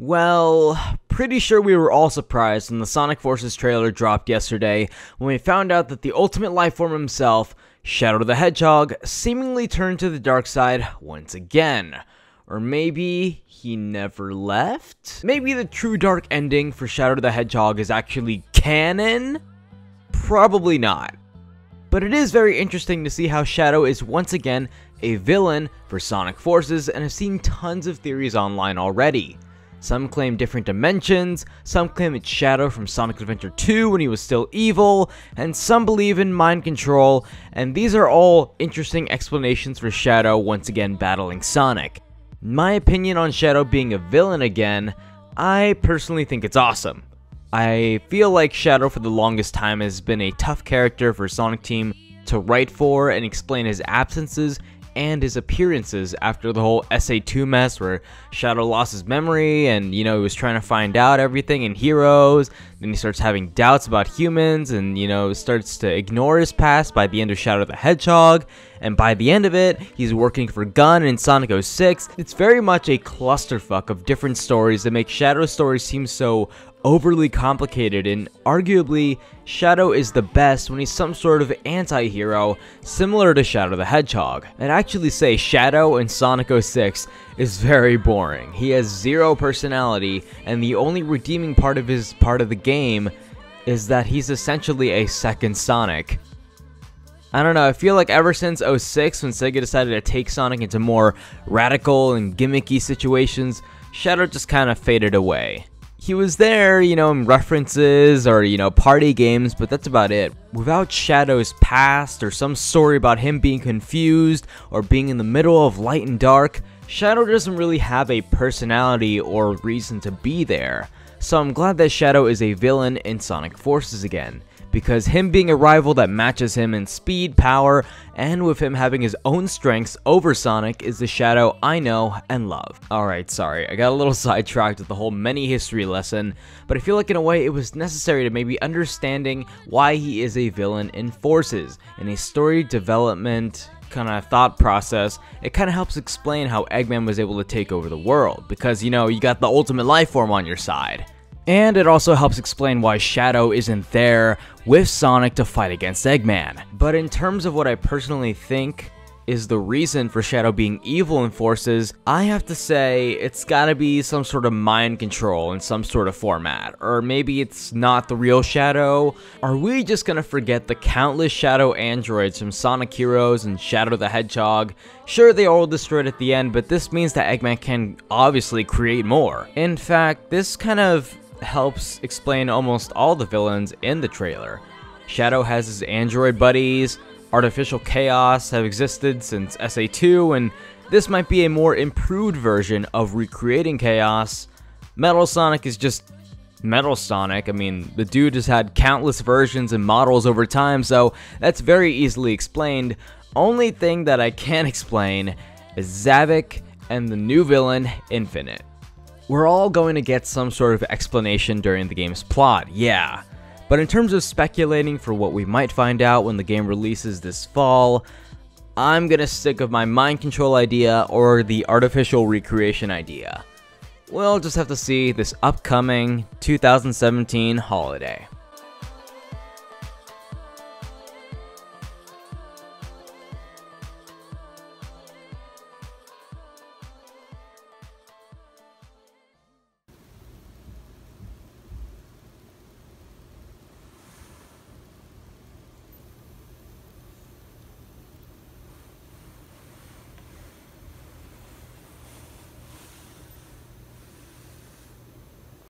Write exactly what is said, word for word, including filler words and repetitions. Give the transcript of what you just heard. Well, pretty sure we were all surprised when the Sonic Forces trailer dropped yesterday when we found out that the ultimate lifeform himself, Shadow the Hedgehog, seemingly turned to the dark side once again. Or maybe he never left? Maybe the true dark ending for Shadow the Hedgehog is actually canon? Probably not. But it is very interesting to see how Shadow is once again a villain for Sonic Forces, and I've seen tons of theories online already. Some claim different dimensions, some claim it's Shadow from Sonic Adventure two when he was still evil, and some believe in mind control, and these are all interesting explanations for Shadow once again battling Sonic. My opinion on Shadow being a villain again, I personally think it's awesome. I feel like Shadow for the longest time has been a tough character for Sonic Team to write for and explain his absences and his appearances after the whole S A two mess where Shadow lost his memory and, you know, he was trying to find out everything in Heroes. Then he starts having doubts about humans and, you know, starts to ignore his past by the end of Shadow the Hedgehog. And by the end of it, he's working for Gun in Sonic oh six. It's very much a clusterfuck of different stories that make Shadow's story seem so overly complicated, and arguably Shadow is the best when he's some sort of anti-hero similar to Shadow the Hedgehog. I'd actually say Shadow in Sonic oh six is very boring. He has zero personality, and the only redeeming part of his part of the game is that he's essentially a second Sonic. I don't know, I feel like ever since oh six when Sega decided to take Sonic into more radical and gimmicky situations, Shadow just kind of faded away. He was there, you know, in references or, you know, party games, but that's about it. Without Shadow's past or some story about him being confused or being in the middle of light and dark, Shadow doesn't really have a personality or reason to be there. So I'm glad that Shadow is a villain in Sonic Forces again, because him being a rival that matches him in speed, power, and with him having his own strengths over Sonic is the Shadow I know and love. Alright, sorry, I got a little sidetracked with the whole mini-history lesson, but I feel like in a way it was necessary to maybe understanding why he is a villain in Forces, in a story development kind of thought process. It kind of helps explain how Eggman was able to take over the world, because, you know, you got the ultimate life form on your side. And it also helps explain why Shadow isn't there with Sonic to fight against Eggman. But in terms of what I personally think is the reason for Shadow being evil in Forces, I have to say it's gotta be some sort of mind control in some sort of format. Or maybe it's not the real Shadow. Are we just gonna forget the countless Shadow androids from Sonic Heroes and Shadow the Hedgehog? Sure, they are all destroyed at the end, but this means that Eggman can obviously create more. In fact, this kind of helps explain almost all the villains in the trailer. Shadow has his android buddies, Artificial Chaos have existed since S A two, and this might be a more improved version of recreating Chaos. Metal Sonic is just Metal Sonic. I mean, the dude has had countless versions and models over time, so that's very easily explained. Only thing that I can't explain is Zavik and the new villain, Infinite. We're all going to get some sort of explanation during the game's plot, yeah. But in terms of speculating for what we might find out when the game releases this fall, I'm gonna stick with my mind control idea or the artificial recreation idea. We'll just have to see this upcoming two thousand seventeen holiday.